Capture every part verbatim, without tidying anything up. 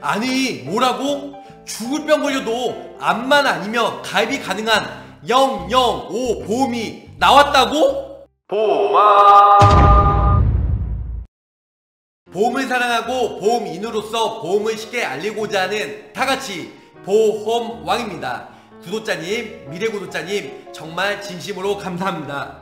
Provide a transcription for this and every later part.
아니 뭐라고? 죽을 병 걸려도 암만 아니면 가입이 가능한 영영오 보험이 나왔다고? 보험왕! 보험을 사랑하고 보험인으로서 보험을 쉽게 알리고자 하는 다같이 보험왕입니다. 구독자님, 미래 구독자님 정말 진심으로 감사합니다.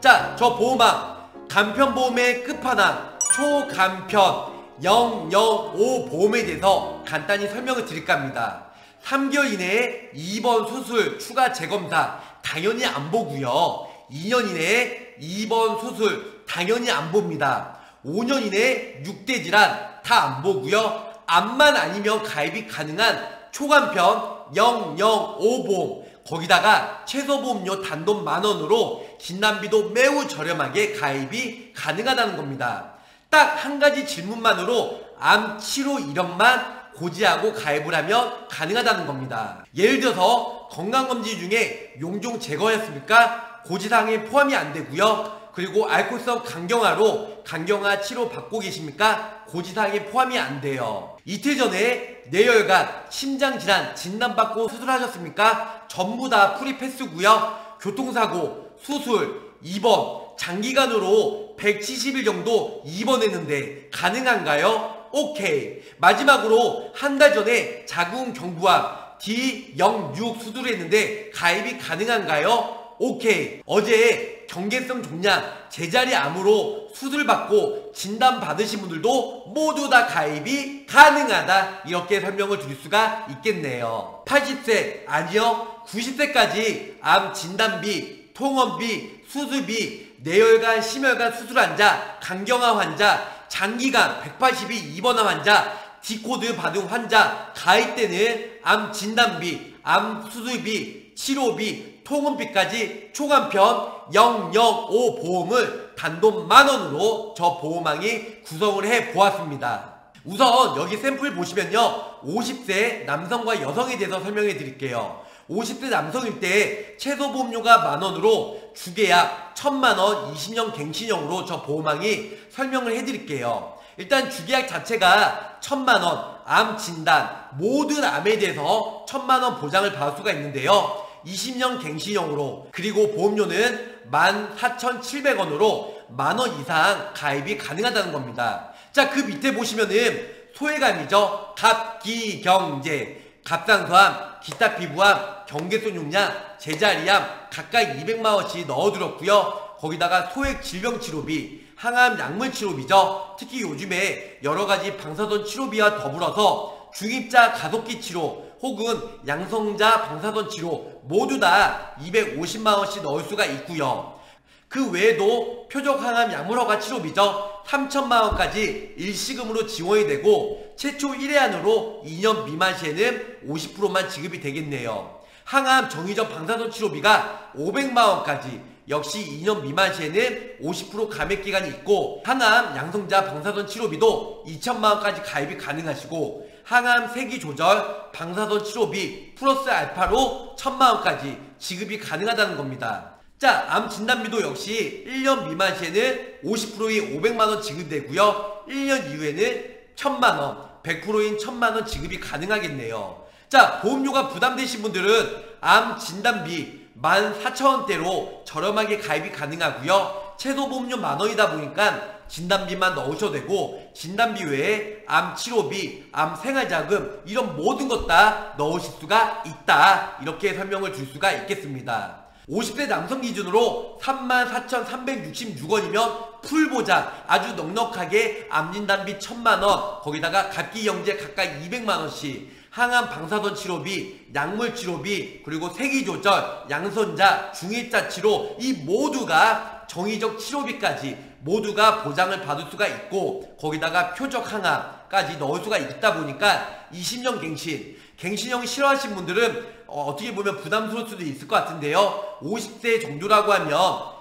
자, 저 보험왕 간편보험의 끝판왕 초간편 영영오 보험에 대해서 간단히 설명을 드릴까 합니다. 삼 개월 이내에 입원, 수술, 추가 재검사 당연히 안 보고요. 이 년 이내에 입원, 수술 당연히 안 봅니다. 오 년 이내에 육 대 질환 다 안 보고요. 암만 아니면 가입이 가능한 초간편 영영오 보험, 거기다가 최소 보험료 단돈 만원으로 진단비도 매우 저렴하게 가입이 가능하다는 겁니다. 딱 한 가지 질문만으로 암 치료 이력만 고지하고 가입을 하면 가능하다는 겁니다. 예를 들어서 건강검진 중에 용종 제거였습니까? 고지사항에 포함이 안 되고요. 그리고 알코올성 간경화로 간경화 치료 받고 계십니까? 고지사항에 포함이 안 돼요. 이틀 전에 뇌혈관, 심장질환 진단받고 수술하셨습니까? 전부 다 프리패스고요. 교통사고, 수술, 입원, 장기간으로 백칠십 일 정도 입원했는데 가능한가요? 오케이. 마지막으로 한 달 전에 자궁 경부암 디 영육 수술을 했는데 가입이 가능한가요? 오케이. 어제 경계성 종양 제자리 암으로 수술받고 진단받으신 분들도 모두 다 가입이 가능하다, 이렇게 설명을 드릴 수가 있겠네요. 팔십 세 아니요 구십 세까지 암 진단비, 통원비, 수술비, 뇌혈관, 심혈관 수술 환자, 간경화 환자, 장기간 백팔십 일 입원한 환자, 디코드 받은 환자 가입 때는 암 진단비, 암 수술비, 치료비, 통원비까지 초간편 영영오 보험을 단돈 만원으로 저 보험왕이 구성을 해보았습니다. 우선 여기 샘플 보시면요, 오십 세 남성과 여성에 대해서 설명해 드릴게요. 오십 대 남성일 때 최소 보험료가 만원으로 주계약 천만원 이십 년 갱신형으로 저 보험왕이 설명을 해드릴게요. 일단 주계약 자체가 천만원, 암 진단, 모든 암에 대해서 천만원 보장을 받을 수가 있는데요. 이십 년 갱신형으로, 그리고 보험료는 만 사천칠백원으로 만원 이상 가입이 가능하다는 겁니다. 자, 그 밑에 보시면은 소외감이죠. 갑기경제, 갑상선암, 기타 피부암, 경계성 종양, 제자리암 각각 이백만원씩 넣어드렸고요. 거기다가 소액 질병치료비, 항암 약물치료비죠. 특히 요즘에 여러가지 방사선 치료비와 더불어서 중입자 가속기 치료 혹은 양성자 방사선 치료 모두 다 이백오십만원씩 넣을 수가 있고요. 그 외에도 표적항암 약물허가 치료비죠. 삼천만원까지 일시금으로 지원이 되고 최초 일 회 안으로 이 년 미만 시에는 오십 퍼센트만 지급이 되겠네요. 항암 정의적 방사선 치료비가 오백만원까지 역시 이 년 미만 시에는 오십 퍼센트 감액기간이 있고, 항암 양성자 방사선 치료비도 이천만원까지 가입이 가능하시고, 항암 세기 조절 방사선 치료비 플러스 알파로 천만원까지 지급이 가능하다는 겁니다. 자, 암 진단비도 역시 일 년 미만 시에는 오십 퍼센트인 오백만원 지급되고요. 일 년 이후에는 천만원, 백 퍼센트인 천만원 지급이 가능하겠네요. 자, 보험료가 부담되신 분들은 암 진단비 만 사천원대로 저렴하게 가입이 가능하고요. 최소 보험료 만원이다 보니까 진단비만 넣으셔도 되고, 진단비 외에 암 치료비, 암 생활자금 이런 모든 것 다 넣으실 수가 있다, 이렇게 설명을 줄 수가 있겠습니다. 오십 대 남성 기준으로 삼만 사천삼백육십육원이면 풀보장, 아주 넉넉하게 암진단비 천만원, 거기다가 갑기경제 각각 이백만원씩, 항암 방사선 치료비, 약물 치료비, 그리고 세기조절, 양선자, 중일자 치료 이 모두가 정의적 치료비까지 모두가 보장을 받을 수가 있고, 거기다가 표적 항암까지 넣을 수가 있다 보니까 이십 년 갱신, 갱신형 싫어하신 분들은 어, 어떻게 보면 부담스러울 수도 있을 것 같은데요. 오십 세 정도라고 하면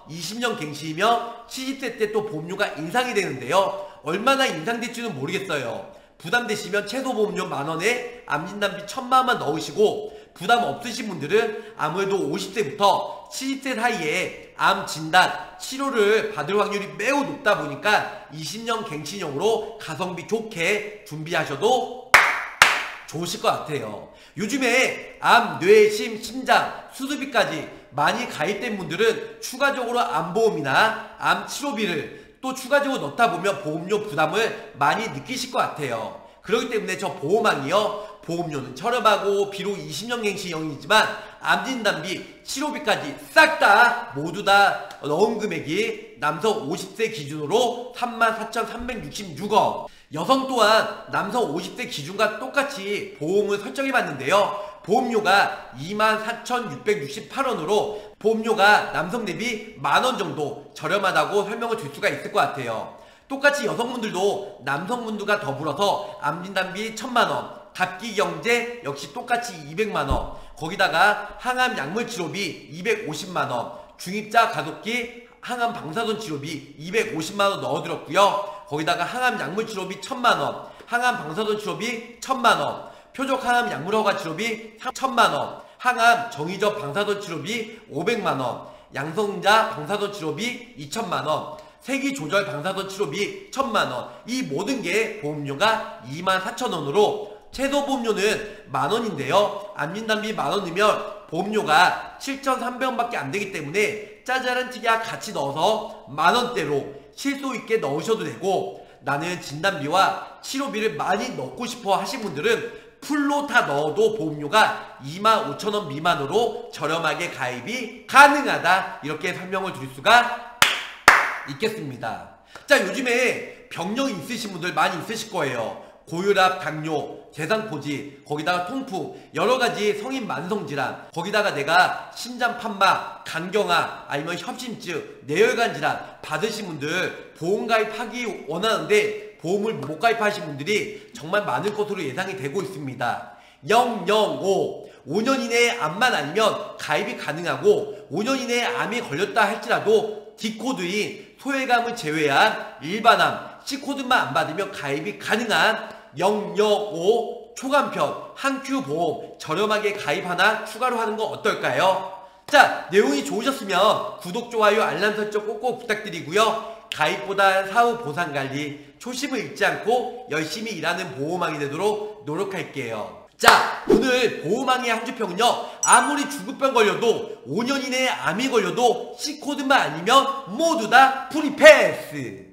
이십 년 갱신이면 칠십 세 때 또 보험료가 인상이 되는데요. 얼마나 인상될지는 모르겠어요. 부담되시면 최소 보험료 만원에 암진단비 천만원만 넣으시고, 부담 없으신 분들은 아무래도 오십 세부터 칠십 세 사이에 암 진단, 치료를 받을 확률이 매우 높다 보니까 이십 년 갱신형으로 가성비 좋게 준비하셔도 좋으실 것 같아요. 요즘에 암, 뇌, 심, 심장, 수술비까지 많이 가입된 분들은 추가적으로 암보험이나 암치료비를 또 추가적으로 넣다 보면 보험료 부담을 많이 느끼실 것 같아요. 그렇기 때문에 저 보험왕이요, 보험료는 저렴하고 비록 이십 년 갱신형이지만 암진단비, 치료비까지 싹 다 모두 다 넣은 금액이 남성 오십 세 기준으로 삼만 사천삼백육십육억, 여성 또한 남성 오십 세 기준과 똑같이 보험을 설정해봤는데요, 보험료가 이만 사천육백육십팔원으로 보험료가 남성 대비 만원 정도 저렴하다고 설명을 줄 수가 있을 것 같아요. 똑같이 여성분들도 남성분들과 더불어서 암진단비 천만원, 갑기경제 역시 똑같이 이백만원, 거기다가 항암 약물 치료비 이백오십만원, 중입자 가속기 항암 방사선 치료비 이백오십만원 넣어드렸고요. 거기다가 항암 약물 치료비 천만원, 항암 방사선 치료비 천만원, 표적 항암 약물 허가 치료비 천만원, 항암 정의적 방사선 치료비 오백만원, 양성자 방사선 치료비 이천만원, 세기조절 방사선 치료비 천만원, 이 모든게 보험료가 이만 사천원으로 최소 보험료는 만원인데요, 암진단비 만원이면 보험료가 칠천삼백원밖에 안되기 때문에 짜잘한 찌개와 같이 넣어서 만원대로 실소있게 넣으셔도 되고, 나는 진단비와 치료비를 많이 넣고 싶어 하신 분들은 풀로 다 넣어도 보험료가 이만 오천원 미만으로 저렴하게 가입이 가능하다, 이렇게 설명을 드릴 수가 있겠습니다. 자, 요즘에 병력이 있으신 분들 많이 있으실 거예요. 고혈압, 당뇨, 대상포지, 거기다가 통풍, 여러가지 성인 만성질환, 거기다가 내가 심장판막, 간경화, 아니면 협심증, 뇌혈관 질환 받으신 분들 보험 가입하기 원하는데 보험을 못 가입하신 분들이 정말 많을 것으로 예상이 되고 있습니다. 영영오, 오년 이내에 암만 아니면 가입이 가능하고 오년 이내에 암이 걸렸다 할지라도 D코드인 소외감을 제외한 일반암, C코드만 안 받으면 가입이 가능한 영영오 초간편 한큐보험 저렴하게 가입 하나 추가로 하는 건 어떨까요? 자, 내용이 좋으셨으면 구독, 좋아요, 알람 설정 꼭꼭 부탁드리고요. 가입보다 사후 보상관리, 초심을 잃지 않고 열심히 일하는 보험왕이 되도록 노력할게요. 자, 오늘 보험왕의 한줄평은요, 아무리 중급병 걸려도 오년 이내에 암이 걸려도 C코드만 아니면 모두 다 프리패스!